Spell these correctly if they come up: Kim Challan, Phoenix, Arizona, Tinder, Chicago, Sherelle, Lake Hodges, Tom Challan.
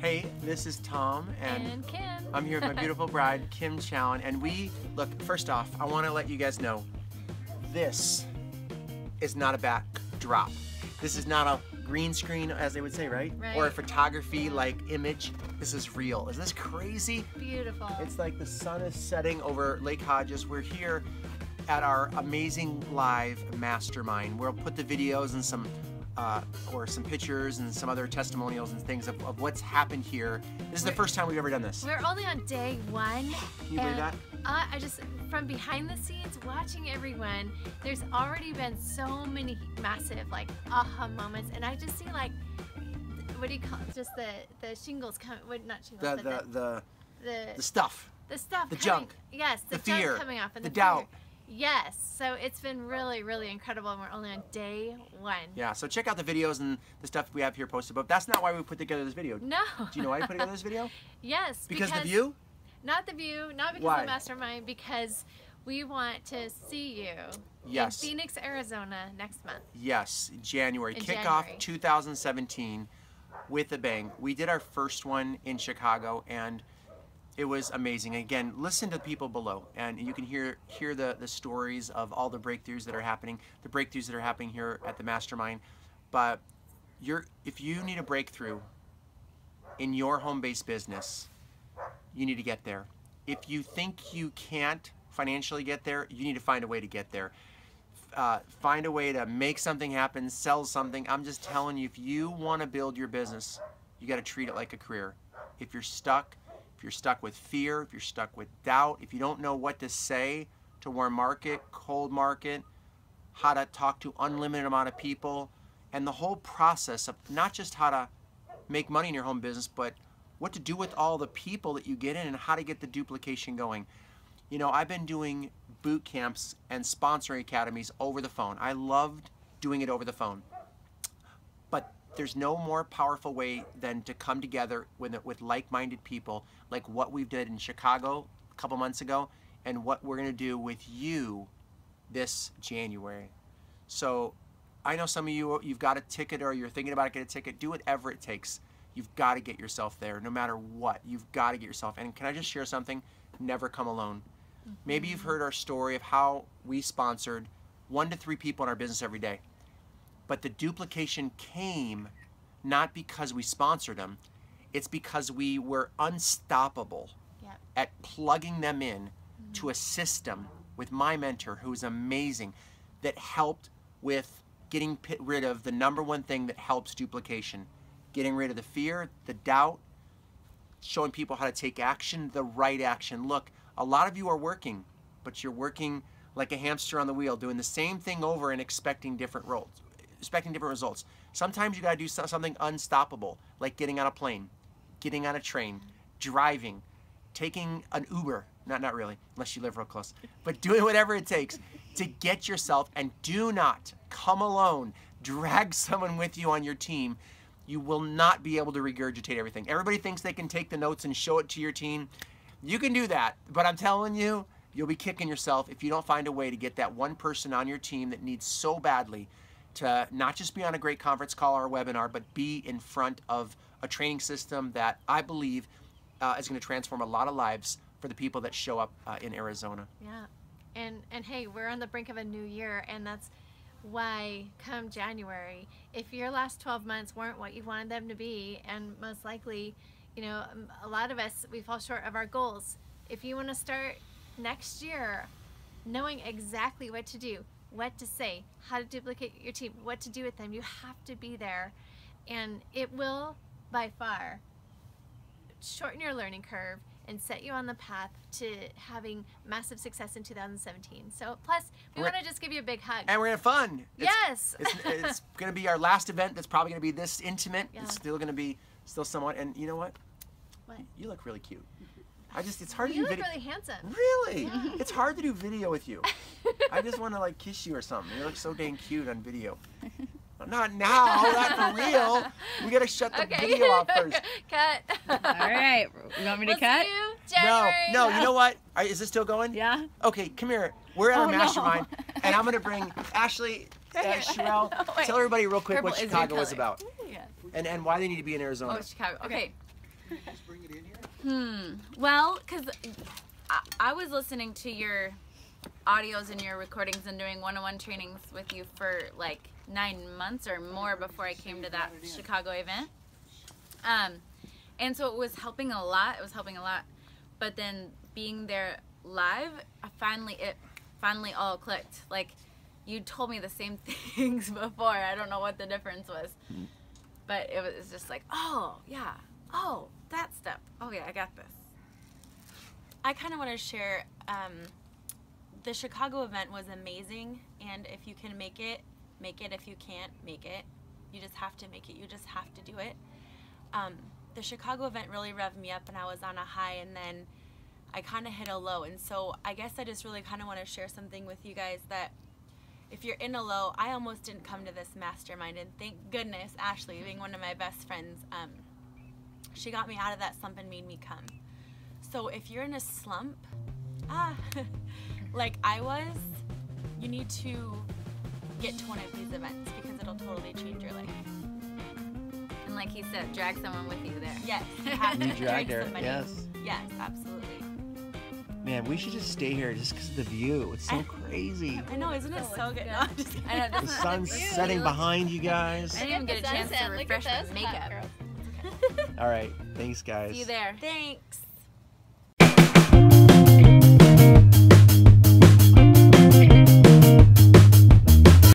Hey, this is Tom and Kim. I'm here with my beautiful bride, Kim Challan, and we, look, first off, I want to let you guys know, this is not a backdrop. This is not a green screen, as they would say, right? Or a photography-like image. This is real. Isn't this crazy? Beautiful. It's like the sun is setting over Lake Hodges. We're here at our amazing live mastermind. We'll put the videos and some pictures and some other testimonials and things of what's happened here. This is the first time we've ever done this. We're only on day one. Can you believe that? I just, from behind the scenes, watching everyone, there's already been so many massive, like, aha moments, and I just see, like, what do you call it? Just the shingles coming, not shingles, the stuff. The stuff. The coming, junk. Yes, the fear, junk coming off. And the doubt. Fear. Yes, so it's been really, really incredible, and we're only on day one. Yeah, so check out the videos and the stuff we have here posted, but that's not why we put together this video. No. Do you know why we put together this video? Yes. Because the view? Not the view, not because of the mastermind, because we want to see you in Phoenix, Arizona next month. Yes, January. Kickoff 2017 with a bang. We did our first one in Chicago, and it was amazing. Again, listen to the people below, and you can hear the stories of all the breakthroughs that are happening, here at the Mastermind. But if you need a breakthrough in your home-based business, you need to get there. If you think you can't financially get there, you need to find a way to get there. Find a way to make something happen, sell something. I'm just telling you, if you want to build your business, you got to treat it like a career. If you're stuck, if you're stuck with fear, if you're stuck with doubt, if you don't know what to say to warm market, cold market, how to talk to unlimited amount of people, and the whole process of not just how to make money in your home business, but what to do with all the people that you get in and how to get the duplication going. You know, I've been doing boot camps and sponsoring academies over the phone. I loved doing it over the phone. But there's no more powerful way than to come together with like-minded people, like what we did in Chicago a couple months ago, and what we're gonna do with you this January. So I know some of you, you've got a ticket or you're thinking about getting a ticket. Do whatever it takes. You've got to get yourself there, no matter what. You've got to get yourself. And can I just share something? Never come alone. Mm-hmm. Maybe you've heard our story of how we sponsored 1 to 3 people in our business every day. But the duplication came not because we sponsored them, it's because we were unstoppable at plugging them in to a system with my mentor, who is amazing, that helped with getting rid of the #1 thing that helps duplication. Getting rid of the fear, the doubt, showing people how to take action, the right action. Look, a lot of you are working, but you're working like a hamster on the wheel, doing the same thing over and expecting different roles. Expecting different results. Sometimes you got to do something unstoppable, like getting on a plane, getting on a train, driving, taking an Uber, not really, unless you live real close, but doing whatever it takes to get yourself, and do not come alone. Drag someone with you on your team. You will not be able to regurgitate everything. Everybody thinks they can take the notes and show it to your team. You can do that, but I'm telling you, you'll be kicking yourself if you don't find a way to get that one person on your team that needs so badly to not just be on a great conference call or a webinar, but be in front of a training system that I believe is going to transform a lot of lives for the people that show up in Arizona. Yeah, and hey, we're on the brink of a new year, and that's why come January, if your last 12 months weren't what you wanted them to be, and most likely, you know, a lot of us, we fall short of our goals. If you want to start next year knowing exactly what to do, what to say, how to duplicate your team, what to do with them. You have to be there, and it will, by far, shorten your learning curve and set you on the path to having massive success in 2017. So, plus, we want to just give you a big hug. And we're going to have fun. Yes. It's going to be our last event that's probably going to be this intimate. Yeah. It's still going to be somewhat, and you know what? What? You look really cute. I just, it's hard to do video. You look really handsome. Really? Yeah. It's hard to do video with you. I just want to like kiss you or something. You look so dang cute on video. Not now, not for real. We got to shut the video off first. Cut. All right. You want me to cut? No, you know what? Is this still going? Yeah. Okay, come here. We're at our mastermind, and I'm going to bring Ashley and Sherelle. Tell everybody real quick what Chicago was about and why they need to be in Arizona. Oh, Chicago. Okay. Just bring it in here? Well, because I was listening to your audios and your recordings and doing one-on-one trainings with you for like 9 months or more before I came to that Chicago event. And so it was helping a lot. It was helping a lot. But then being there live, it finally all clicked. Like, you told me the same things before. I don't know what the difference was. But it was just like, oh, yeah. Oh, that step. Oh, yeah, I got this. I kind of want to share, the Chicago event was amazing, and if you can make it, make it. If you can't, make it. You just have to make it. You just have to do it. The Chicago event really revved me up, and I was on a high, and then I kind of hit a low. And so I guess I just really kind of want to share something with you guys that if you're in a low, I almost didn't come to this mastermind, and thank goodness Ashley, being one of my best friends, she got me out of that slump and made me come. So if you're in a slump, like I was, you need to get to one of these events because it'll totally change your life. And like he said, drag someone with you there. Yes, you have to drag somebody. Yes. Yes, absolutely. Man, we should just stay here just because of the view. It's so crazy. I know, isn't it so good? No, I'm just kidding. The sun's setting behind you guys. I didn't even get a chance to refresh my makeup. Okay. All right, thanks guys. See you there. Thanks.